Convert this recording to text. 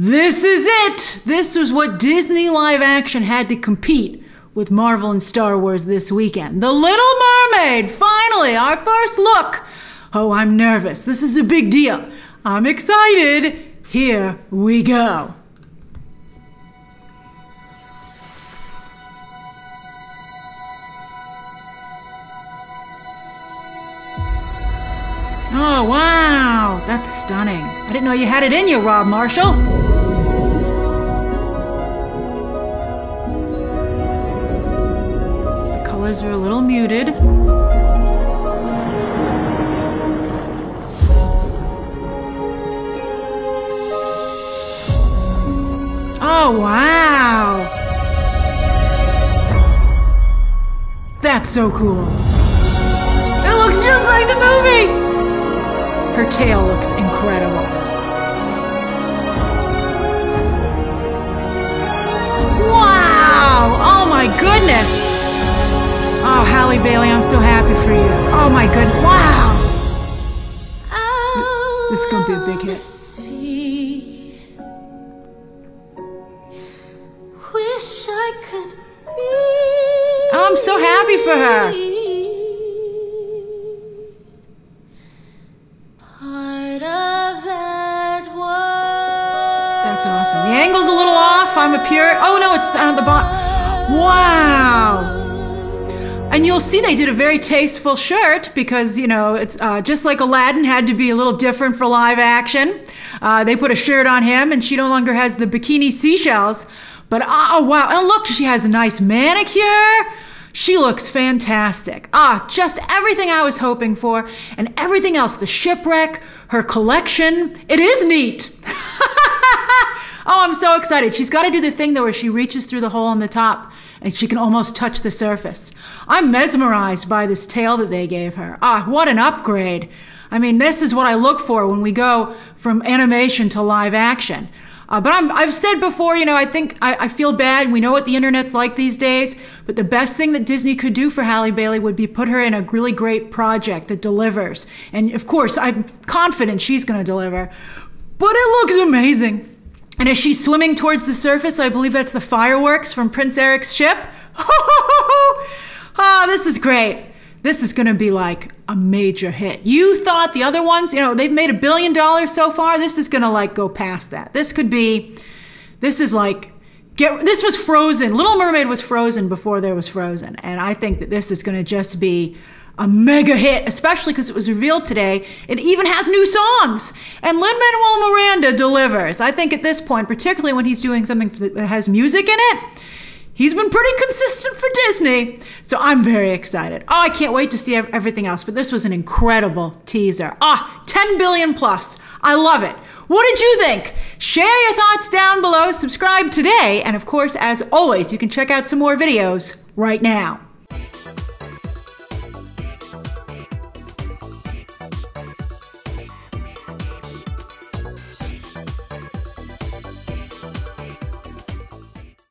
This is it! This was what Disney live action had to compete with Marvel and Star Wars this weekend. The Little Mermaid! Finally, our first look! Oh, I'm nervous. This is a big deal. I'm excited. Here we go. Oh, wow. That's stunning. I didn't know you had it in you, Rob Marshall. The colors are a little muted. Oh, wow. That's so cool. It looks just like the movie. Her tail looks incredible. Wow! Oh my goodness! Oh, Halle Bailey, I'm so happy for you. Oh my goodness, wow! This is gonna be a big hit. Wish I could be. I'm so happy for her. Awesome. The angle's a little off. I'm a pure. Oh no, it's down at the bottom. Wow. And you'll see they did a very tasteful shirt because, you know, it's just like Aladdin had to be a little different for live action. They put a shirt on him and she no longer has the bikini seashells. But oh wow. And look, she has a nice manicure. She looks fantastic. Ah, just everything I was hoping for and everything else. The shipwreck, her collection. It is neat. Oh, I'm so excited. She's got to do the thing, though, where she reaches through the hole on the top and she can almost touch the surface. I'm mesmerized by this tail that they gave her. Ah, what an upgrade. I mean, this is what I look for when we go from animation to live action. But I've said before, you know, I think I feel bad. We know what the internet's like these days. But the best thing that Disney could do for Halle Bailey would be put her in a really great project that delivers. And, of course, I'm confident she's going to deliver. But it looks amazing. And as she's swimming towards the surface, I believe that's the fireworks from Prince Eric's ship. Oh, this is great. This is going to be like a major hit. You thought the other ones, you know, they've made $1 billion so far. This is going to like go past that. This could be, this is like, this was Frozen. Little Mermaid was Frozen before there was Frozen. And I think that this is going to just be a mega hit, especially because it was revealed today. It even has new songs. And Lin-Manuel Miranda delivers. I think at this point, particularly when he's doing something that has music in it, he's been pretty consistent for Disney, so I'm very excited. Oh, I can't wait to see everything else, but this was an incredible teaser. Ah, 10 billion plus. I love it. What did you think? Share your thoughts down below, subscribe today, and of course, as always, you can check out some more videos right now.